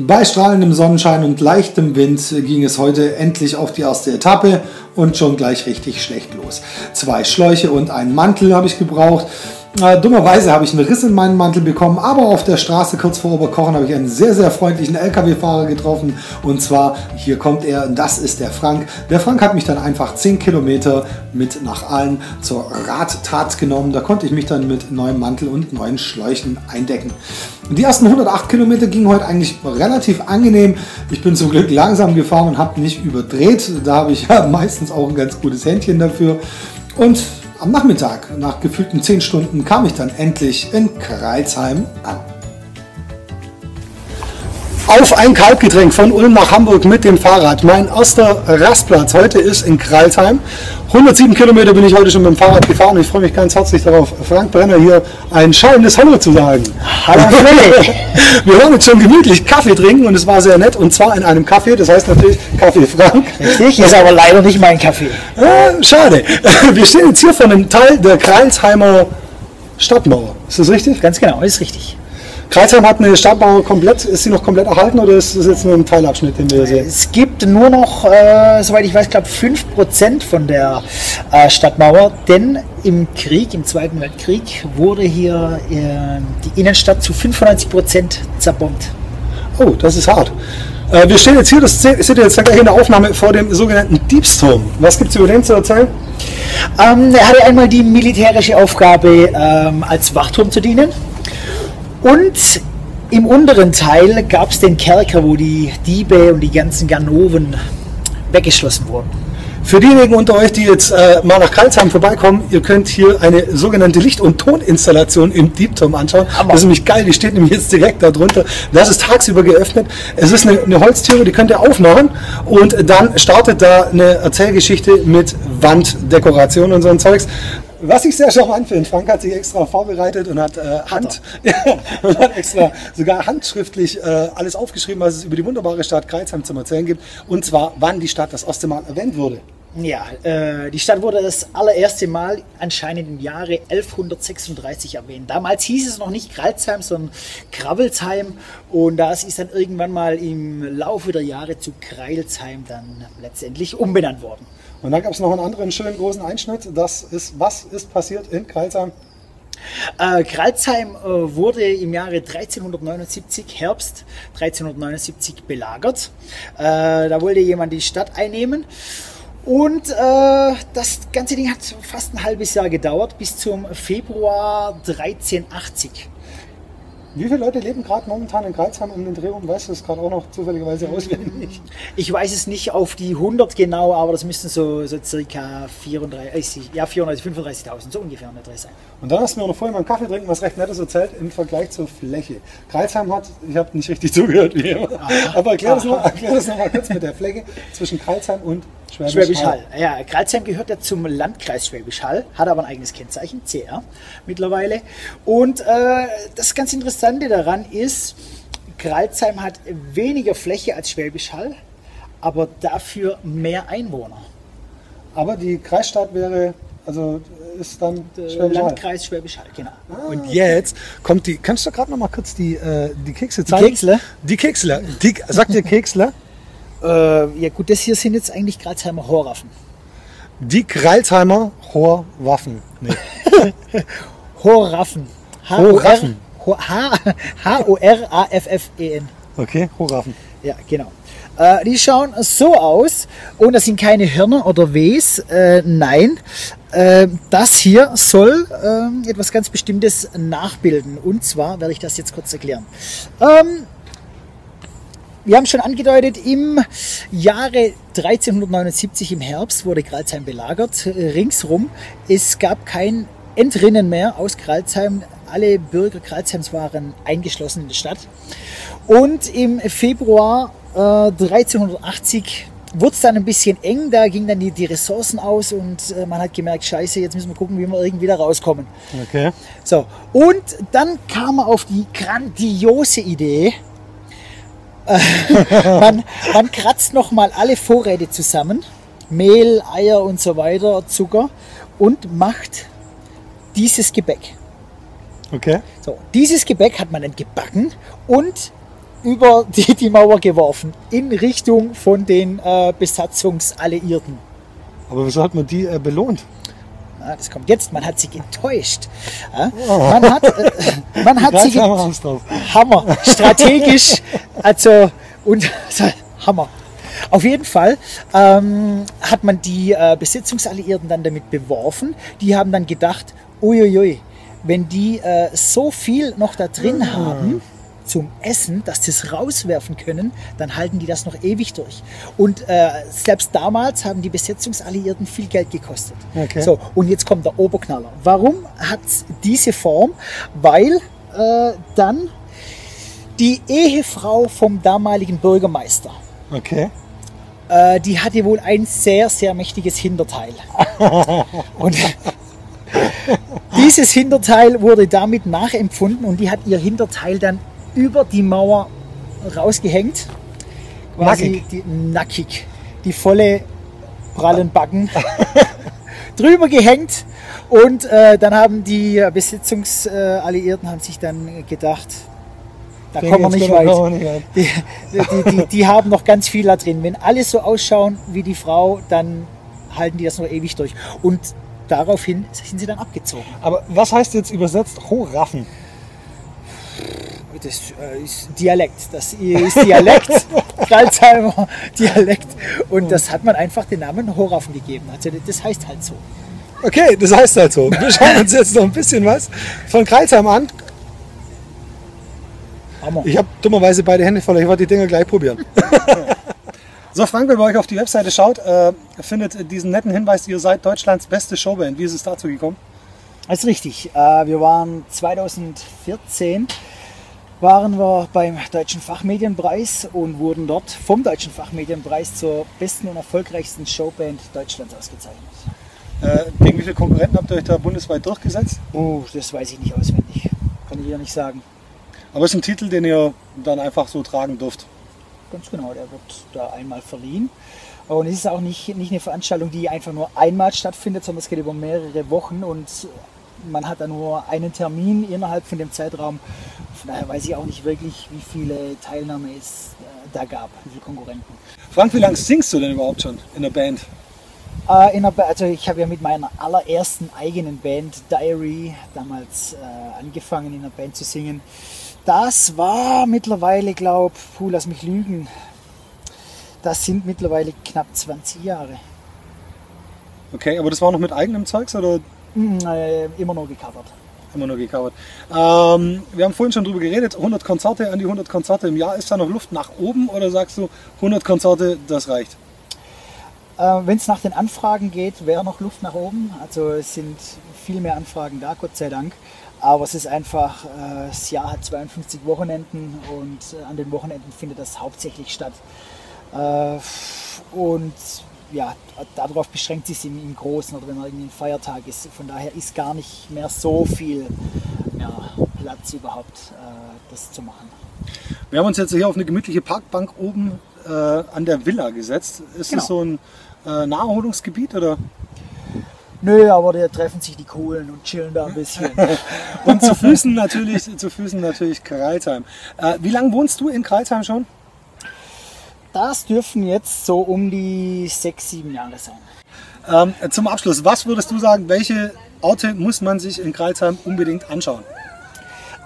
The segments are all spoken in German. Bei strahlendem Sonnenschein und leichtem Wind ging es heute endlich auf die erste Etappe und schon gleich richtig schlecht los. 2 Schläuche und einen Mantel habe ich gebraucht. Dummerweise habe ich einen Riss in meinen Mantel bekommen, aber auf der Straße kurz vor Oberkochen habe ich einen sehr, sehr freundlichen LKW-Fahrer getroffen. Und zwar, hier kommt er, das ist der Frank. Der Frank hat mich dann einfach 10 Kilometer mit nach Aalen zur Radtat genommen. Da konnte ich mich dann mit neuem Mantel und neuen Schläuchen eindecken. Die ersten 108 Kilometer gingen heute eigentlich relativ angenehm. Ich bin zum Glück langsam gefahren und habe nicht überdreht. Da habe ich ja meistens auch ein ganz gutes Händchen dafür. Und am Nachmittag, nach gefühlten 10 Stunden, kam ich dann endlich in Crailsheim an. Auf ein Kaltgetränk von Ulm nach Hamburg mit dem Fahrrad. Mein erster Rastplatz heute ist in Crailsheim. 107 Kilometer bin ich heute schon mit dem Fahrrad gefahren. Ich freue mich ganz herzlich darauf, Frank Brenner hier ein schallendes Hallo zu sagen. Hallo Frank! Wir waren jetzt schon gemütlich Kaffee trinken und es war sehr nett, und zwar in einem Kaffee, das heißt natürlich Kaffee Frank. Richtig, ist aber leider nicht mein Kaffee. Schade. Wir stehen jetzt hier vor einem Teil der Crailsheimer Stadtmauer. Ist das richtig? Ganz genau, ist richtig. Crailsheim hat eine Stadtmauer komplett, ist sie noch komplett erhalten oder ist es jetzt nur ein Teilabschnitt, den wir sehen? Es gibt nur noch, soweit ich weiß, glaube 5% von der Stadtmauer, denn im Krieg, im Zweiten Weltkrieg, wurde hier die Innenstadt zu 95% zerbombt. Oh, das ist hart. Wir stehen jetzt hier, das seht ihr jetzt gleich in der Aufnahme, vor dem sogenannten Diebsturm. Was gibt es über den zu erzählen? Er hatte einmal die militärische Aufgabe, als Wachturm zu dienen. Und im unteren Teil gab es den Kerker, wo die Diebe und die ganzen Ganoven weggeschlossen wurden. Für diejenigen unter euch, die jetzt mal nach Crailsheim vorbeikommen, ihr könnt hier eine sogenannte Licht- und Toninstallation im Diebturm anschauen. Hammer. Das ist nämlich geil, die steht nämlich jetzt direkt da drunter. Das ist tagsüber geöffnet. Es ist eine Holztüre, die könnt ihr aufmachen und dann startet da eine Erzählgeschichte mit Wanddekoration und so ein Zeugs. Was ich sehr charmant finde, Frank hat sich extra vorbereitet und hat, sogar handschriftlich alles aufgeschrieben, was es über die wunderbare Stadt Crailsheim zu erzählen gibt. Und zwar, wann die Stadt das erste Mal erwähnt wurde. Ja, die Stadt wurde das allererste Mal anscheinend im Jahre 1136 erwähnt. Damals hieß es noch nicht Crailsheim, sondern Cravelsheim. Und das ist dann irgendwann mal im Laufe der Jahre zu Crailsheim dann letztendlich umbenannt worden. Und dann gab es noch einen anderen schönen großen Einschnitt. Das ist, was ist passiert in Crailsheim? Crailsheim wurde im Jahre 1379, Herbst 1379, belagert. Da wollte jemand die Stadt einnehmen. Und das ganze Ding hat fast ein halbes Jahr gedauert, bis zum Februar 1380. Wie viele Leute leben gerade momentan in Crailsheim um den Dreh rum? Weißt du das gerade auch noch zufälligerweise auswendig? Ich weiß es nicht auf die 100 genau, aber das müssten so circa 34.000, so ungefähr in der Dreh sein. Und dann hast du mir noch vorhin mal einen Kaffee trinken, was recht Nettes erzählt im Vergleich zur Fläche. Crailsheim hat, ich habe nicht richtig zugehört, wie immer, aber erklär das noch mal kurz mit der Fläche zwischen Crailsheim und Schwäbisch Hall. Ja, Crailsheim gehört ja zum Landkreis Schwäbisch Hall, hat aber ein eigenes Kennzeichen, CR mittlerweile. Und das ganz Interessante daran ist, Crailsheim hat weniger Fläche als Schwäbisch Hall, aber dafür mehr Einwohner. Aber die Kreisstadt wäre, also ist dann Landkreis Schwäbisch Hall, genau. Ah, und jetzt kommt die, kannst du gerade noch mal kurz die Kekse zeigen? Die Keksler, sagt ihr Keksler? Ja gut, das hier sind jetzt eigentlich Crailsheimer Horaffen. Die Crailsheimer Horaffen. Nee. Horaffen. Horaffen. H-O-R-A-F-F-E-N. Okay, Horaffen. Ja, genau. Die schauen so aus und das sind keine Hirner oder Ws. Nein, das hier soll etwas ganz Bestimmtes nachbilden. Und zwar werde ich das jetzt kurz erklären. Wir haben schon angedeutet, im Jahre 1379 im Herbst wurde Crailsheim belagert, ringsrum. Es gab kein Entrinnen mehr aus Crailsheim. Alle Bürger Crailsheims waren eingeschlossen in der Stadt. Und im Februar 1380 wurde es dann ein bisschen eng, da gingen dann die Ressourcen aus und man hat gemerkt, scheiße, jetzt müssen wir gucken, wie wir irgendwie da rauskommen. Okay. So, und dann kam man auf die grandiose Idee, man kratzt nochmal alle Vorräte zusammen, Mehl, Eier und so weiter, Zucker, und macht dieses Gebäck. Okay. So, dieses Gebäck hat man dann gebacken und über die Mauer geworfen, in Richtung von den Besatzungsalliierten. Aber wieso hat man die belohnt? Na, das kommt jetzt. Man hat sie enttäuscht. Ja? Oh. Man hat sie enttäuscht. Hammer. Strategisch. Also, und Hammer. Auf jeden Fall hat man die Besatzungsalliierten dann damit beworfen. Die haben dann gedacht, uiuiui, wenn die so viel noch da drin haben zum Essen, dass sie es rauswerfen können, dann halten die das noch ewig durch. Und selbst damals haben die Besatzungsalliierten viel Geld gekostet. Okay. So, und jetzt kommt der Oberknaller. Warum hat es diese Form? Weil dann die Ehefrau vom damaligen Bürgermeister, okay, die hatte wohl ein sehr, sehr mächtiges Hinterteil. Und dieses Hinterteil wurde damit nachempfunden und die hat ihr Hinterteil dann über die Mauer rausgehängt. Quasi nackig. Die volle prallen Backen drüber gehängt. Und dann haben die Besitzungsalliierten haben sich dann gedacht, da kommen wir nicht weit. Die haben noch ganz viel da drin. Wenn alle so ausschauen wie die Frau, dann halten die das noch ewig durch. Und daraufhin sind sie dann abgezogen. Aber was heißt jetzt übersetzt Horaffen? Das ist Dialekt. Das ist Dialekt, Crailsheimer Dialekt. Und das hat man einfach den Namen Horaffen gegeben. Also das heißt halt so. Okay, das heißt halt so. Wir schauen uns jetzt noch ein bisschen was von Crailsheim an. Hammer. Ich habe dummerweise beide Hände voll, ich wollte die Dinger gleich probieren. So Frank, wenn ihr euch auf die Webseite schaut, findet diesen netten Hinweis, ihr seid Deutschlands beste Showband. Wie ist es dazu gekommen? Das ist richtig. Wir waren 2014 beim Deutschen Fachmedienpreis und wurden dort vom Deutschen Fachmedienpreis zur besten und erfolgreichsten Showband Deutschlands ausgezeichnet. Gegen wie viele Konkurrenten habt ihr euch da bundesweit durchgesetzt? Oh, das weiß ich nicht auswendig. Kann ich hier nicht sagen. Aber es ist ein Titel, den ihr dann einfach so tragen dürft. Ganz genau, der wird da einmal verliehen. Und es ist auch nicht eine Veranstaltung, die einfach nur einmal stattfindet, sondern es geht über mehrere Wochen und man hat da nur einen Termin innerhalb von dem Zeitraum. Von daher weiß ich auch nicht wirklich, wie viele Teilnahme es da gab, wie viele Konkurrenten. Frank, wie lange singst du denn überhaupt schon in der Band? Also ich habe ja mit meiner allerersten eigenen Band, Diary, damals angefangen in der Band zu singen. Das war mittlerweile, lass mich lügen, das sind mittlerweile knapp 20 Jahre. Okay, aber das war noch mit eigenem Zeugs, oder? Immer nur gecovert. Immer nur gecovert. Wir haben vorhin schon drüber geredet, 100 Konzerte, an die 100 Konzerte im Jahr. Ist da noch Luft nach oben, oder sagst du, 100 Konzerte, das reicht? Wenn es nach den Anfragen geht, wäre noch Luft nach oben. Also es sind viel mehr Anfragen da, Gott sei Dank. Aber es ist einfach, das Jahr hat 52 Wochenenden und an den Wochenenden findet das hauptsächlich statt. Und ja, darauf beschränkt sich es im Großen oder wenn man irgendwie ein Feiertag ist. Von daher ist gar nicht mehr so viel Platz überhaupt, das zu machen. Wir haben uns jetzt hier auf eine gemütliche Parkbank oben an der Villa gesetzt. Ist das so ein Naherholungsgebiet oder? Nö, aber da treffen sich die Coolen und chillen da ein bisschen. Und zu Füßen natürlich Crailsheim. Wie lange wohnst du in Crailsheim schon? Das dürfen jetzt so um die 6-7 Jahre sein. Zum Abschluss, was würdest du sagen, welche Orte muss man sich in Crailsheim unbedingt anschauen?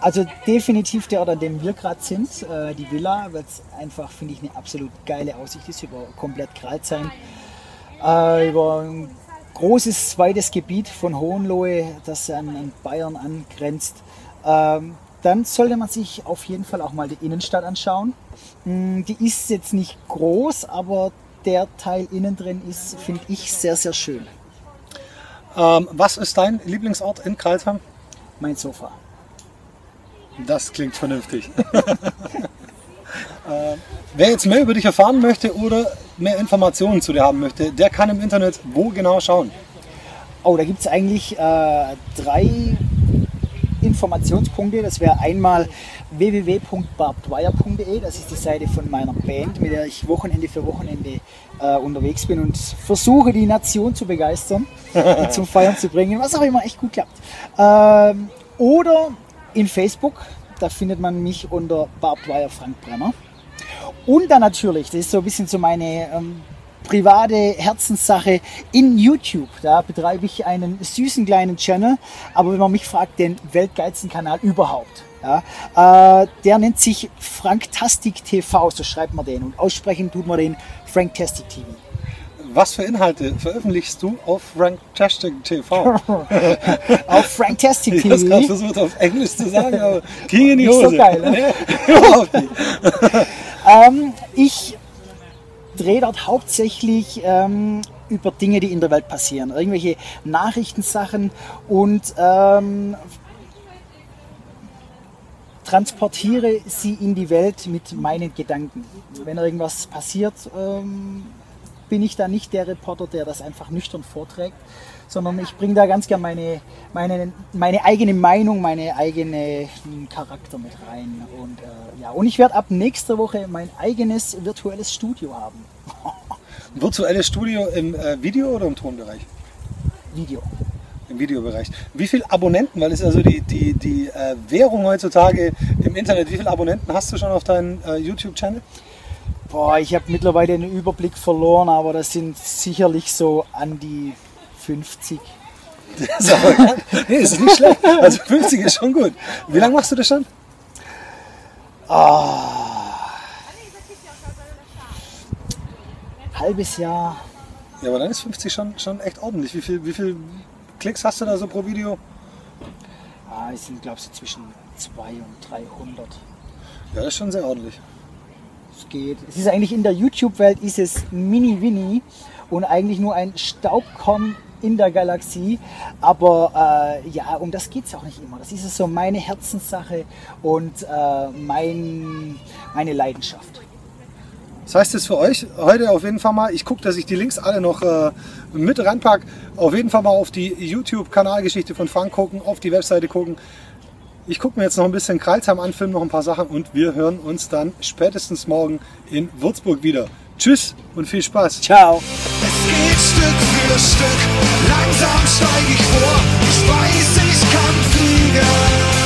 Also definitiv der Ort, an dem wir gerade sind, die Villa, weil es einfach, finde ich, eine absolut geile Aussicht ist über komplett Crailsheim, über ein großes, weites Gebiet von Hohenlohe, das an Bayern angrenzt. Dann sollte man sich auf jeden Fall auch mal die Innenstadt anschauen. Die ist jetzt nicht groß, aber der Teil innen drin ist, finde ich, sehr, sehr schön. Was ist dein Lieblingsort in Crailsheim? Mein Sofa. Das klingt vernünftig. Wer jetzt mehr über dich erfahren möchte oder mehr Informationen zu dir haben möchte, der kann im Internet wo genau schauen? Oh, da gibt es eigentlich 3 Informationspunkte. Das wäre einmal www.barbedwire.de, das ist die Seite von meiner Band, mit der ich Wochenende für Wochenende unterwegs bin und versuche, die Nation zu begeistern und zum Feiern zu bringen, was auch immer echt gut klappt. Oder in Facebook, da findet man mich unter barbedwire Frank Brenner. Und dann natürlich, das ist so ein bisschen so meine private Herzenssache, in YouTube. Da betreibe ich einen süßen kleinen Channel, aber wenn man mich fragt, den weltgeilsten Kanal überhaupt. Ja, der nennt sich Franktastic TV, so schreibt man den. Und aussprechen tut man den Franktastic TV. Was für Inhalte veröffentlichst du auf Franktastic TV? Auf Franktastic TV? Ich habe versucht, auf Englisch zu sagen, aber ging nicht so geil. Ne? Ich drehe dort hauptsächlich über Dinge, die in der Welt passieren. Irgendwelche Nachrichtensachen und transportiere sie in die Welt mit meinen Gedanken. Wenn irgendwas passiert, bin ich da nicht der Reporter, der das einfach nüchtern vorträgt, sondern ich bringe da ganz gern meine eigene Meinung, meine eigenen Charakter mit rein. Und ja, und ich werde ab nächster Woche mein eigenes virtuelles Studio haben. Ein virtuelles Studio im Video- oder im Tonbereich? Video. Im Videobereich. Wie viele Abonnenten, weil es also die Währung heutzutage im Internet, wie viele Abonnenten hast du schon auf deinem YouTube-Channel? Boah, ich habe mittlerweile den Überblick verloren, aber das sind sicherlich so an die 50. Das ist, aber, nee, ist nicht schlecht. Also 50 ist schon gut. Wie lange machst du das schon? Halbes Jahr. Ja, aber dann ist 50 schon echt ordentlich. Wie viel Klicks hast du da so pro Video? Es sind, glaube ich, so zwischen 200 und 300. Ja, das ist schon sehr ordentlich. Geht. Es ist eigentlich in der YouTube-Welt ist es mini-winni und eigentlich nur ein Staubkorn in der Galaxie, aber ja, um das geht es auch nicht immer. Das ist so meine Herzenssache und meine Leidenschaft. Das heißt es für euch heute auf jeden Fall mal, ich gucke, dass ich die Links alle noch mit reinpacke, auf jeden Fall mal auf die YouTube-Kanalgeschichte von Frank gucken, auf die Webseite gucken. Ich gucke mir jetzt noch ein bisschen Crailsheim an, filme noch ein paar Sachen und wir hören uns dann spätestens morgen in Würzburg wieder. Tschüss und viel Spaß. Ciao. Es geht Stück für Stück, langsam steige ich vor. Ich weiß, ich kann fliegen.